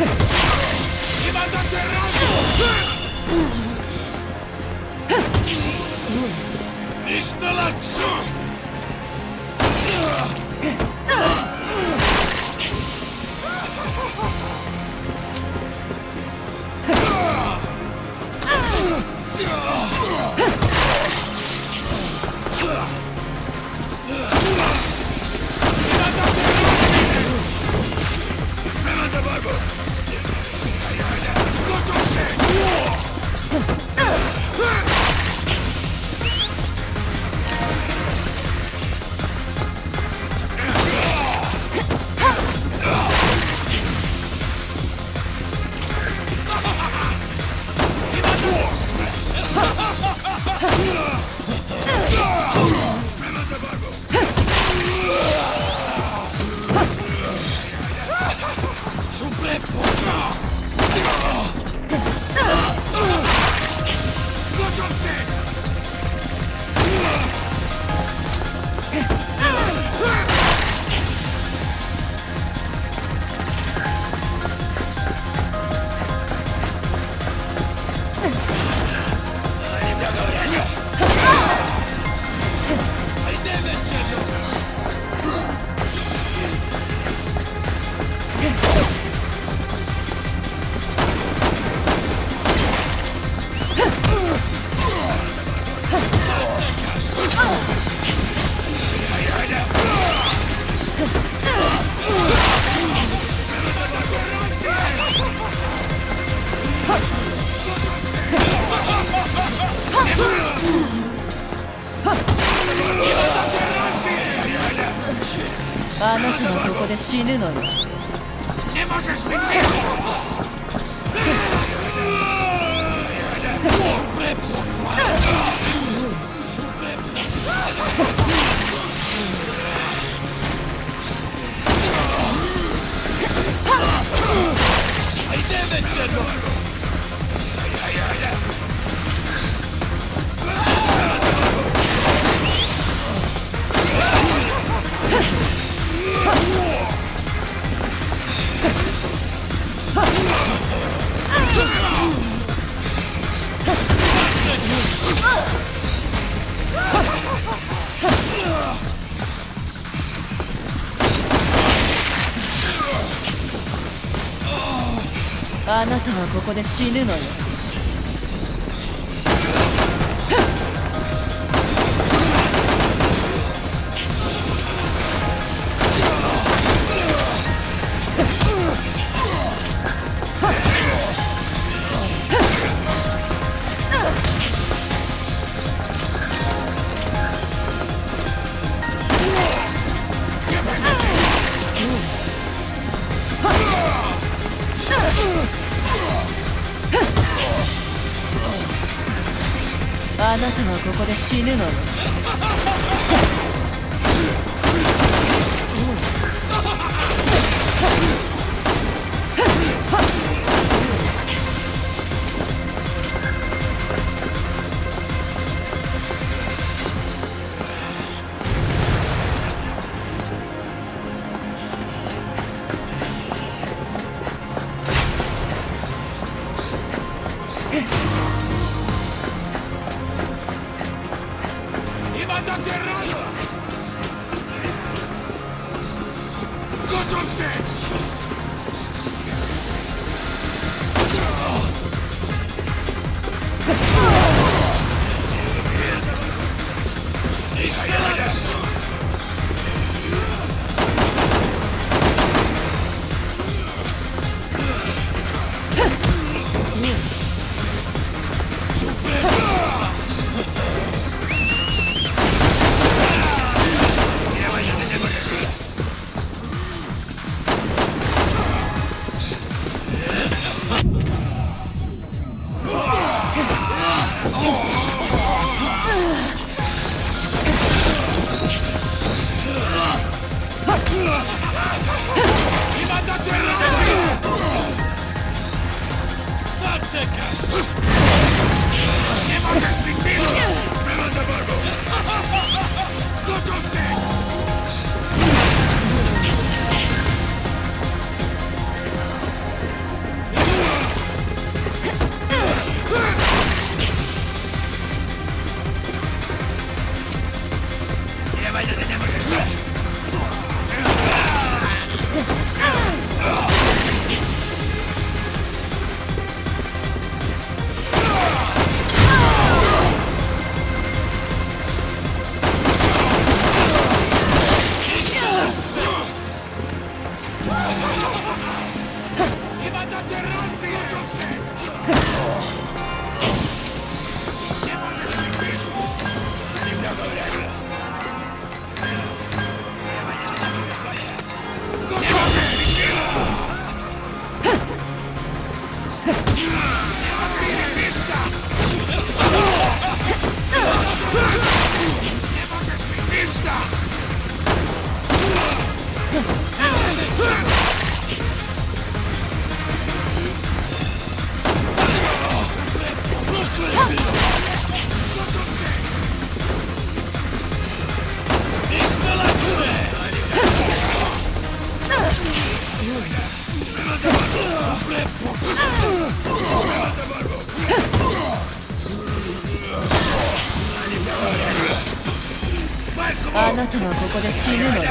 あなたはここで死ぬのよ。あなたはここで死ぬのよ。あなたはここで死ぬのよ。なたはここで死ぬのよ。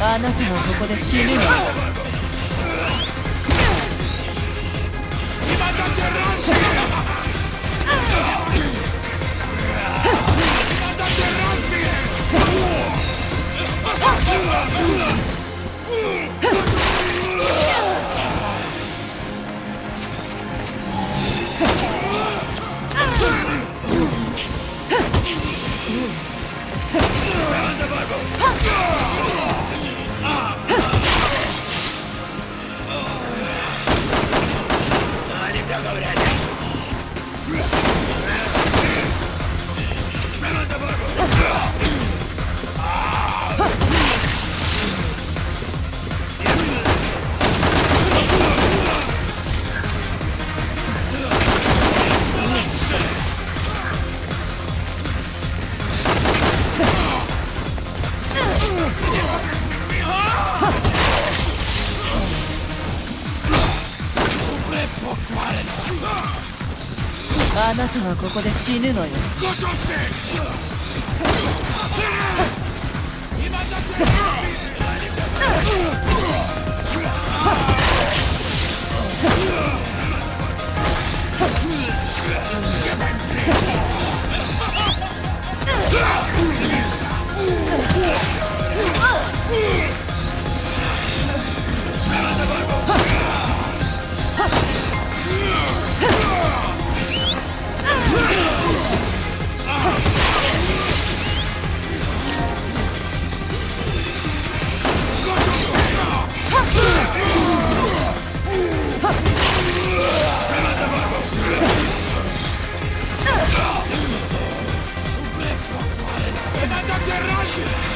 あなたはここで死ぬの。あなたはここで死ぬのよ。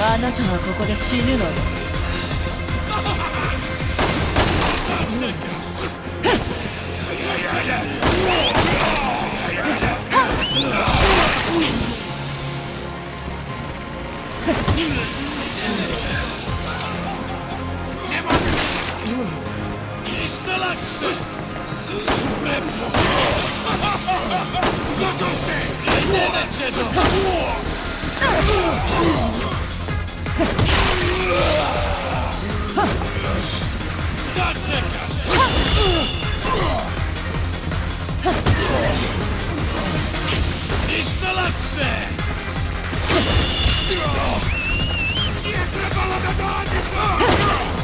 あなたはここで死ぬのよ。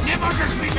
Nie możesz mi nic!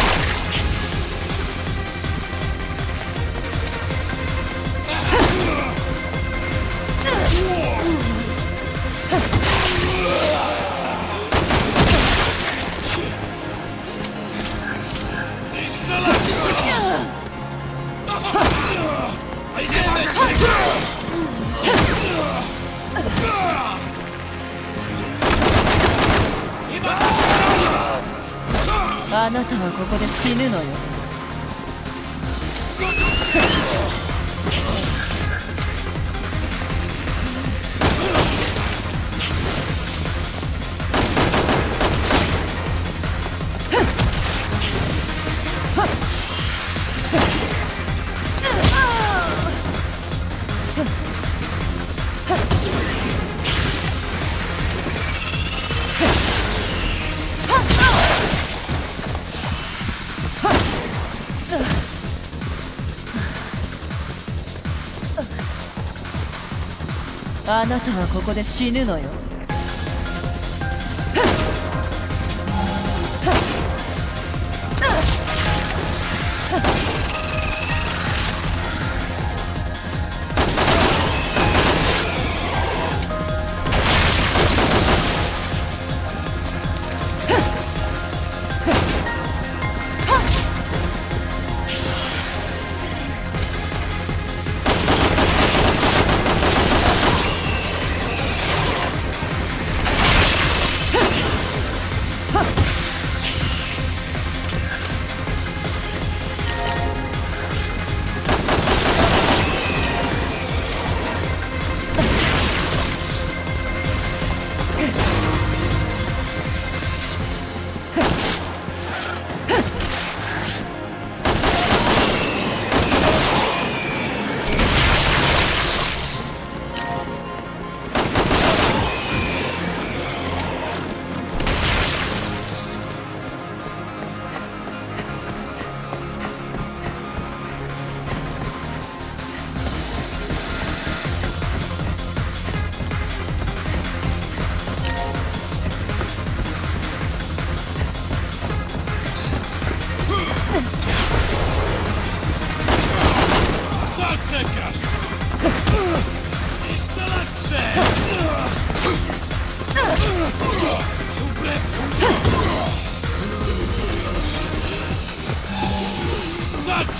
あなたはここで死ぬのよ。あなたはここで死ぬのよ。あなたはここで死ぬのよ。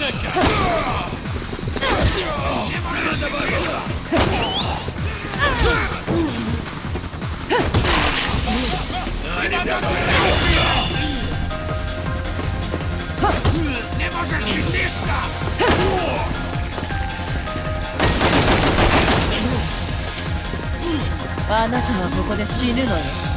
czeka! Nie można dawać! No nie da Nie możesz się zniszka! A na to ma ここで死ぬのよ